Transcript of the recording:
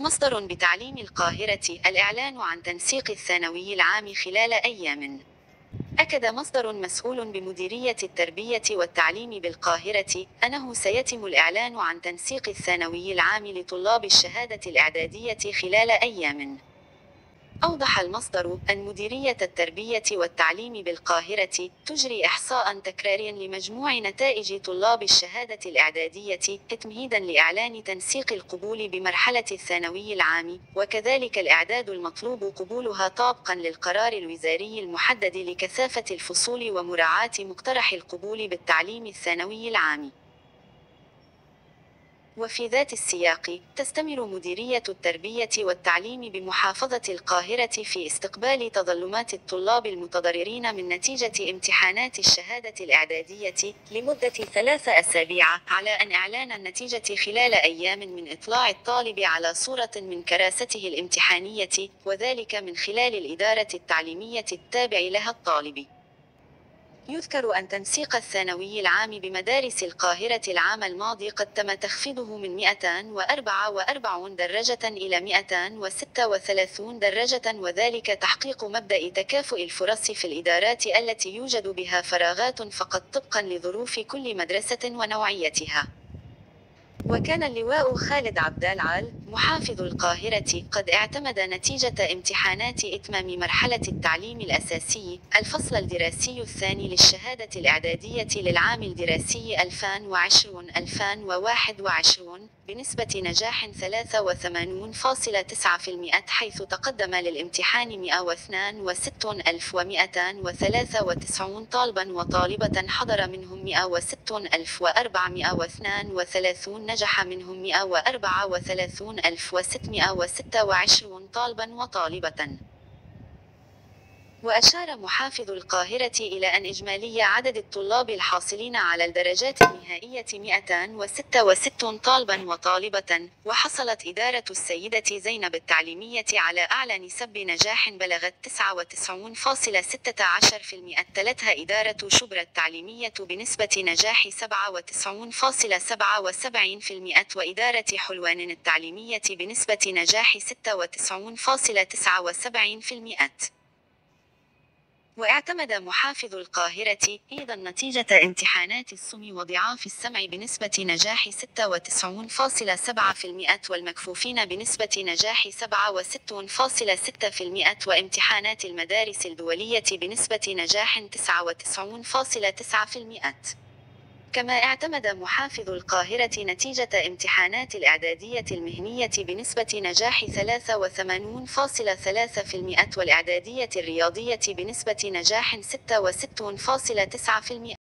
مصدر بتعليم القاهرة الإعلان عن تنسيق الثانوي العام خلال أيام. أكد مصدر مسؤول بمديرية التربية والتعليم بالقاهرة أنه سيتم الإعلان عن تنسيق الثانوي العام لطلاب الشهادة الإعدادية خلال أيام. أوضح المصدر أن مديرية التربية والتعليم بالقاهرة تجري إحصاء تكراري لمجموع نتائج طلاب الشهادة الإعدادية تمهيدا لإعلان تنسيق القبول بمرحلة الثانوي العام، وكذلك الإعداد المطلوب قبولها طابقا للقرار الوزاري المحدد لكثافة الفصول ومراعاة مقترح القبول بالتعليم الثانوي العام. وفي ذات السياق تستمر مديرية التربية والتعليم بمحافظة القاهرة في استقبال تظلمات الطلاب المتضررين من نتيجة امتحانات الشهادة الإعدادية لمدة 3 أسابيع، على أن إعلان النتيجة خلال أيام من إطلاع الطالب على صورة من كراسته الامتحانية، وذلك من خلال الإدارة التعليمية التابع لها الطالب. يذكر أن تنسيق الثانوي العام بمدارس القاهرة العام الماضي قد تم تخفيضه من 244 درجة إلى 236 درجة، وذلك تحقيق مبدأ تكافؤ الفرص في الإدارات التي يوجد بها فراغات فقط طبقا لظروف كل مدرسة ونوعيتها. وكان اللواء خالد عبدالعال محافظ القاهرة قد اعتمد نتيجة امتحانات إتمام مرحلة التعليم الأساسي الفصل الدراسي الثاني للشهادة الإعدادية للعام الدراسي 2020-2021 بنسبة نجاح 83.9%، حيث تقدم للامتحان 162,293 طالبا وطالبة، حضر منهم 106,432، نجح منهم 134,626 طالبا وطالبة. وأشار محافظ القاهرة إلى أن إجمالي عدد الطلاب الحاصلين على الدرجات النهائية 266 طالبا وطالبة، وحصلت إدارة السيدة زينب التعليمية على أعلى نسب نجاح بلغت 99.16%. تلتها إدارة شبرا التعليمية بنسبة نجاح 97.77%، وإدارة حلوان التعليمية بنسبة نجاح 96.79%. واعتمد محافظ القاهرة أيضا نتيجة امتحانات السم وضعاف السمع بنسبة نجاح 96.7%، والمكفوفين بنسبة نجاح 67.6%، وامتحانات المدارس الدولية بنسبة نجاح 99.9%. كما اعتمد محافظ القاهرة نتيجة امتحانات الإعدادية المهنية بنسبة نجاح 83.3%، والإعدادية الرياضية بنسبة نجاح 66.9%.